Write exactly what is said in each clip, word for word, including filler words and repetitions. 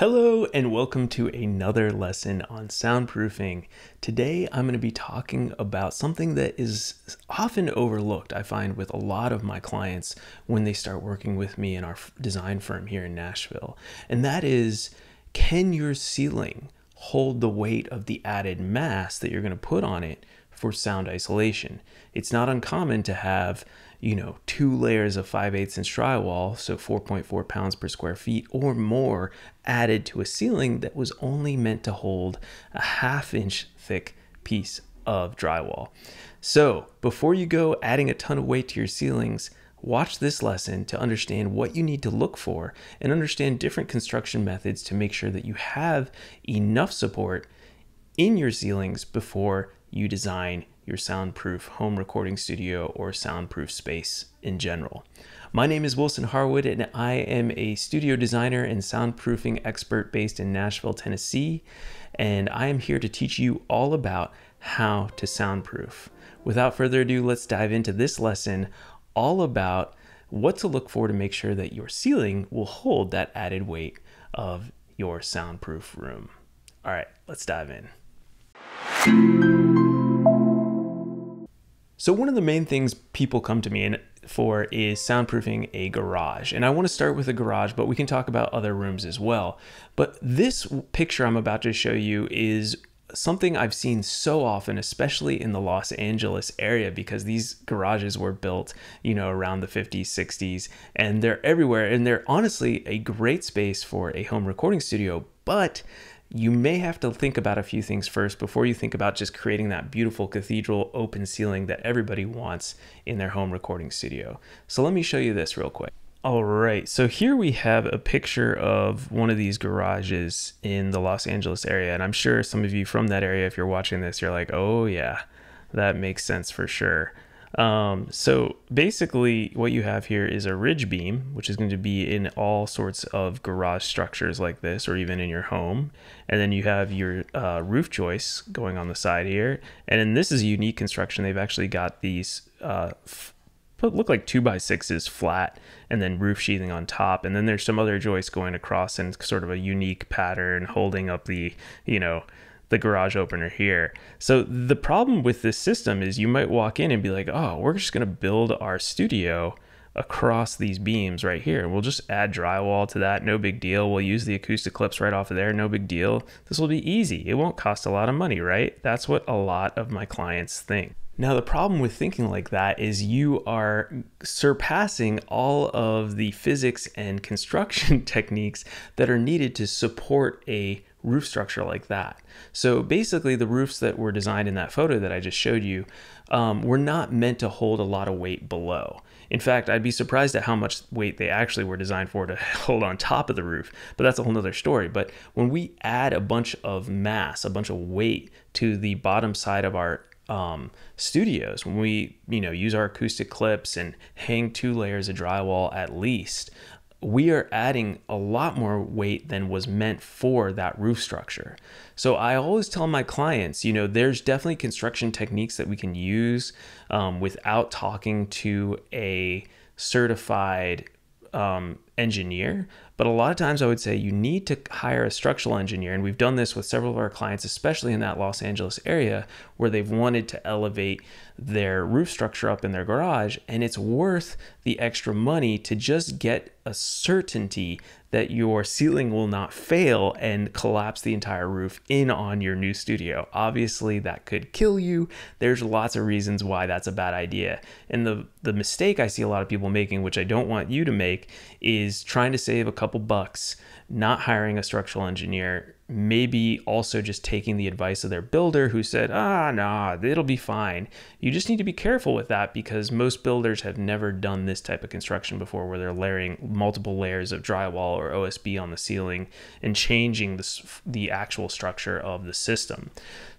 Hello and welcome to another lesson on soundproofing. Today I'm going to be talking about something that is often overlooked, I find, with a lot of my clients when they start working with me in our design firm here in Nashville. And that is, can your ceiling hold the weight of the added mass that you're going to put on it for sound isolation? It's not uncommon to have, you know, two layers of five eighths inch drywall, so four point four pounds per square feet or more, added to a ceiling that was only meant to hold a half inch thick piece of drywall. So before you go adding a ton of weight to your ceilings, watch this lesson to understand what you need to look for and understand different construction methods to make sure that you have enough support in your ceilings before you design your soundproof home recording studio or soundproof space in general. My name is Wilson Harwood, and I am a studio designer and soundproofing expert based in Nashville, Tennessee. And I am here to teach you all about how to soundproof. Without further ado, let's dive into this lesson all about what to look for to make sure that your ceiling will hold that added weight of your soundproof room. All right, let's dive in. So one of the main things people come to me in for is soundproofing a garage. And I want to start with a garage, but we can talk about other rooms as well. But this picture I'm about to show you is something I've seen so often, especially in the Los Angeles area, because these garages were built, you know, around the fifties, sixties, and they're everywhere. And they're honestly a great space for a home recording studio, but you may have to think about a few things first before you think about just creating that beautiful cathedral open ceiling that everybody wants in their home recording studio. So let me show you this real quick. All right, so here we have a picture of one of these garages in the Los Angeles area. And I'm sure some of you from that area, if you're watching this, you're like, oh yeah, that makes sense for sure. Um, so basically what you have here is a ridge beam, which is going to be in all sorts of garage structures like this, or even in your home. And then you have your uh, roof joists going on the side here. And then this is a unique construction. They've actually got these uh, look like two by sixes flat, and then roof sheathing on top. And then there's some other joists going across in sort of a unique pattern, holding up the, you know, the garage opener here. So the problem with this system is you might walk in and be like, oh, we're just gonna build our studio across these beams right here. We'll just add drywall to that, no big deal. We'll use the acoustic clips right off of there, no big deal. This will be easy. It won't cost a lot of money, right? That's what a lot of my clients think. Now, the problem with thinking like that is you are surpassing all of the physics and construction techniques that are needed to support a roof structure like that. So basically the roofs that were designed in that photo that I just showed you um, were not meant to hold a lot of weight below. In fact, I'd be surprised at how much weight they actually were designed for to hold on top of the roof, but that's a whole nother story. But when we add a bunch of mass, a bunch of weight to the bottom side of our um, studios, when we, you know, use our acoustic clips and hang two layers of drywall at least, we are adding a lot more weight than was meant for that roof structure. So I always tell my clients, you know, there's definitely construction techniques that we can use um, without talking to a certified um, engineer. But a lot of times I would say you need to hire a structural engineer. And we've done this with several of our clients, especially in that Los Angeles area, where they've wanted to elevate their roof structure up in their garage. And it's worth the extra money to just get a certainty that your ceiling will not fail and collapse the entire roof in on your new studio. Obviously that could kill you. There's lots of reasons why that's a bad idea. And the, the mistake I see a lot of people making, which I don't want you to make, is trying to save a couple bucks, not hiring a structural engineer, maybe also just taking the advice of their builder who said, ah, nah, it'll be fine. You just need to be careful with that, because most builders have never done this type of construction before, where they're layering multiple layers of drywall or O S B on the ceiling and changing the, the actual structure of the system.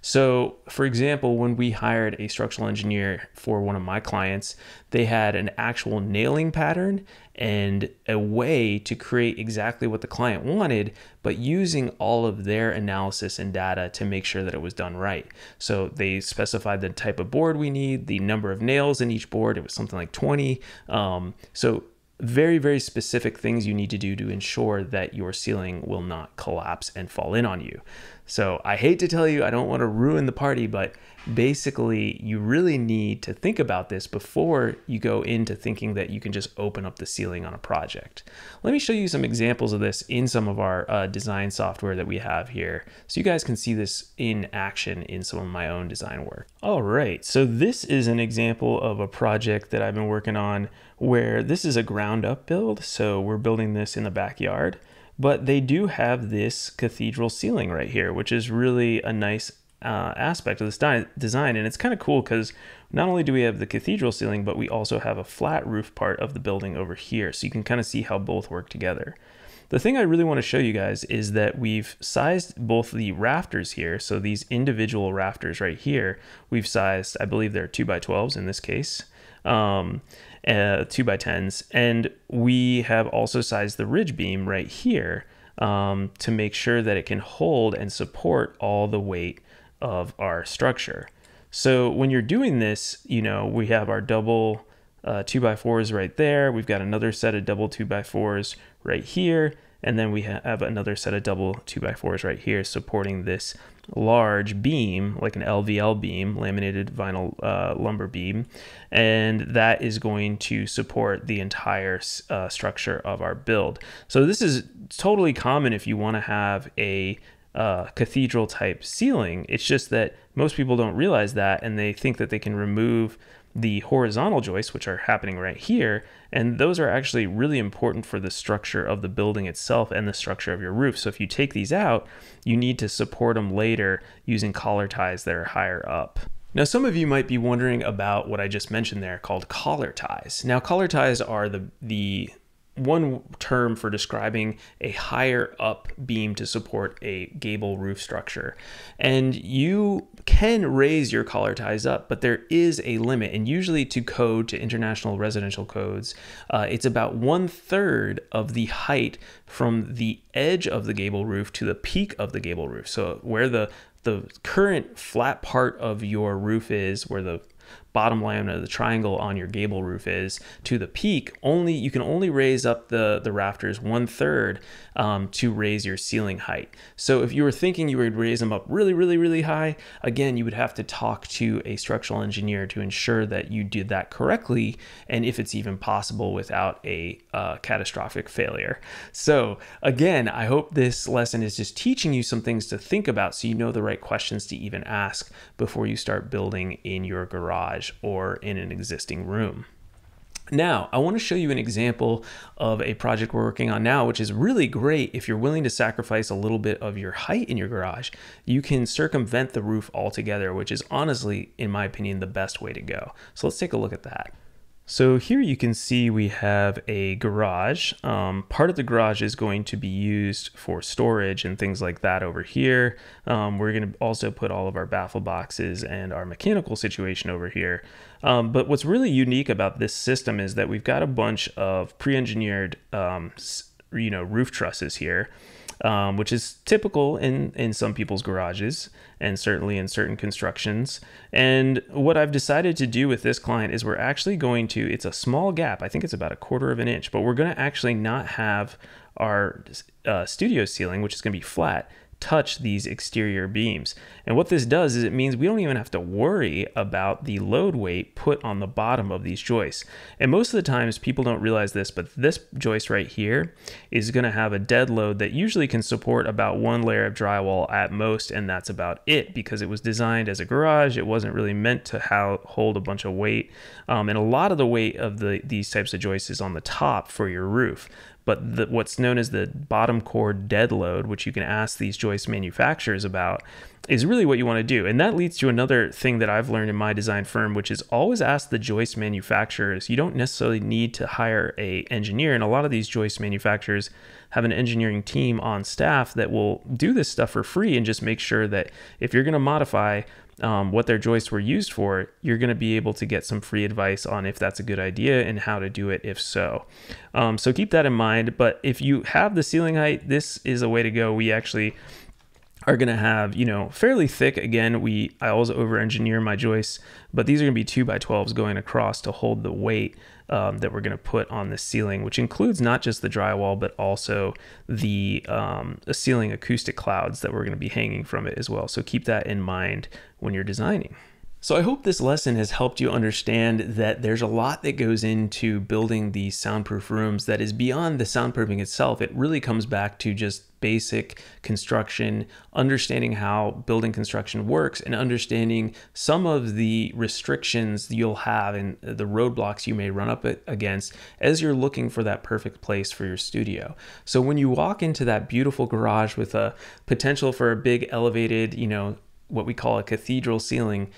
So for example, when we hired a structural engineer for one of my clients, they had an actual nailing pattern and a way to create exactly what the client wanted, but using all of their analysis and data to make sure that it was done right. So they specified the type of board we need, the number of nails in each board. It was something like twenty. Um, so very, very specific things you need to do to ensure that your ceiling will not collapse and fall in on you. So I hate to tell you, I don't want to ruin the party, but basically you really need to think about this before you go into thinking that you can just open up the ceiling on a project. Let me show you some examples of this in some of our uh, design software that we have here, so you guys can see this in action in some of my own design work. All right, so this is an example of a project that I've been working on where this is a ground up build. So we're building this in the backyard, but they do have this cathedral ceiling right here, which is really a nice uh, aspect of this design. And it's kind of cool because not only do we have the cathedral ceiling, but we also have a flat roof part of the building over here. So you can kind of see how both work together. The thing I really want to show you guys is that we've sized both the rafters here. So these individual rafters right here, we've sized, I believe they're two by twelves in this case, um, uh, two by tens. And we have also sized the ridge beam right here um, to make sure that it can hold and support all the weight of our structure. So when you're doing this, you know, we have our double Uh, two by fours right there. We've got another set of double two by fours right here. And then we ha have another set of double two by fours right here supporting this large beam, like an L V L beam, laminated vinyl uh, lumber beam. And that is going to support the entire uh, structure of our build. So this is totally common if you want to have a Uh, cathedral type ceiling. It's just that most people don't realize that, and they think that they can remove the horizontal joists, which are happening right here, and those are actually really important for the structure of the building itself and the structure of your roof. So if you take these out, you need to support them later using collar ties that are higher up. Now, some of you might be wondering about what I just mentioned there called collar ties. Now, collar ties are the the one term for describing a higher up beam to support a gable roof structure. And you can raise your collar ties up, but there is a limit. And usually to code, to international residential codes, uh, it's about one third of the height from the edge of the gable roof to the peak of the gable roof. So where the, the current flat part of your roof is, where the bottom lambda of the triangle on your gable roof is to the peak, only you can only raise up the the rafters one third um, to raise your ceiling height. So if you were thinking you would raise them up really really really high, again, you would have to talk to a structural engineer to ensure that you did that correctly, and if it's even possible without a uh, catastrophic failure. So again, I hope this lesson is just teaching you some things to think about, so you know the right questions to even ask before you start building in your garage or in an existing room. Now, I want to show you an example of a project we're working on now, which is really great if you're willing to sacrifice a little bit of your height in your garage. You can circumvent the roof altogether, which is honestly, in my opinion, the best way to go. So let's take a look at that. So here you can see we have a garage. Um, part of the garage is going to be used for storage and things like that over here. Um, we're going to also put all of our baffle boxes and our mechanical situation over here. Um, but what's really unique about this system is that we've got a bunch of pre-engineered um, you know, roof trusses here. Um, which is typical in, in some people's garages and certainly in certain constructions. And what I've decided to do with this client is we're actually going to, it's a small gap, I think it's about a quarter of an inch, but we're gonna actually not have our uh, studio ceiling, which is gonna be flat, touch these exterior beams. And what this does is it means we don't even have to worry about the load weight put on the bottom of these joists. And most of the times people don't realize this, but this joist right here is going to have a dead load that usually can support about one layer of drywall at most, and that's about it, because it was designed as a garage. It wasn't really meant to hold a bunch of weight, um, and a lot of the weight of the these types of joists is on the top for your roof. But the, what's known as the bottom core dead load, which you can ask these joist manufacturers about, is really what you want to do. And that leads to another thing that I've learned in my design firm, which is always ask the joist manufacturers. You don't necessarily need to hire an engineer, and a lot of these joist manufacturers have an engineering team on staff that will do this stuff for free and just make sure that if you're going to modify Um, what their joists were used for, you're going to be able to get some free advice on if that's a good idea and how to do it if so. Um, so keep that in mind. But if you have the ceiling height, this is a way to go. We actually are going to have, you know, fairly thick. Again, we, I always over engineer my joists, but these are going to be two by twelves going across to hold the weight um, that we're going to put on the ceiling, which includes not just the drywall, but also the um, ceiling acoustic clouds that we're going to be hanging from it as well. So keep that in mind when you're designing. So I hope this lesson has helped you understand that there's a lot that goes into building these soundproof rooms that is beyond the soundproofing itself. It really comes back to just basic construction, understanding how building construction works, and understanding some of the restrictions you'll have and the roadblocks you may run up against as you're looking for that perfect place for your studio. So when you walk into that beautiful garage with a potential for a big elevated, you know, what we call a cathedral ceiling,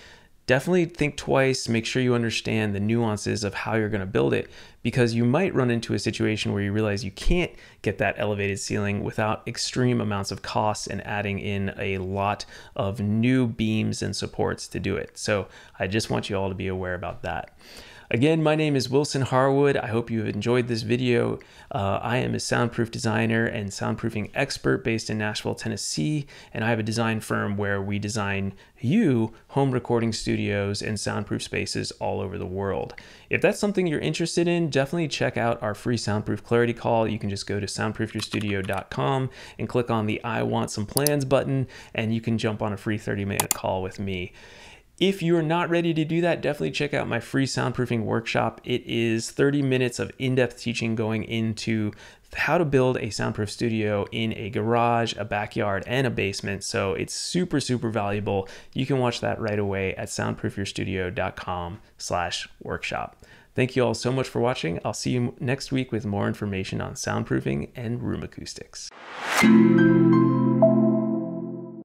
definitely think twice, make sure you understand the nuances of how you're going to build it, because you might run into a situation where you realize you can't get that elevated ceiling without extreme amounts of costs and adding in a lot of new beams and supports to do it. So I just want you all to be aware about that. Again, my name is Wilson Harwood. I hope you've enjoyed this video. Uh, I am a soundproof designer and soundproofing expert based in Nashville, Tennessee, and I have a design firm where we design you home recording studios and soundproof spaces all over the world. If that's something you're interested in, definitely check out our free soundproof clarity call. You can just go to soundproof your studio dot com and click on the I want some plans button, and you can jump on a free thirty minute call with me. If you're not ready to do that, definitely check out my free soundproofing workshop. It is thirty minutes of in-depth teaching going into how to build a soundproof studio in a garage, a backyard, and a basement. So it's super, super valuable. You can watch that right away at soundproof your studio dot com slash workshop. Thank you all so much for watching. I'll see you next week with more information on soundproofing and room acoustics.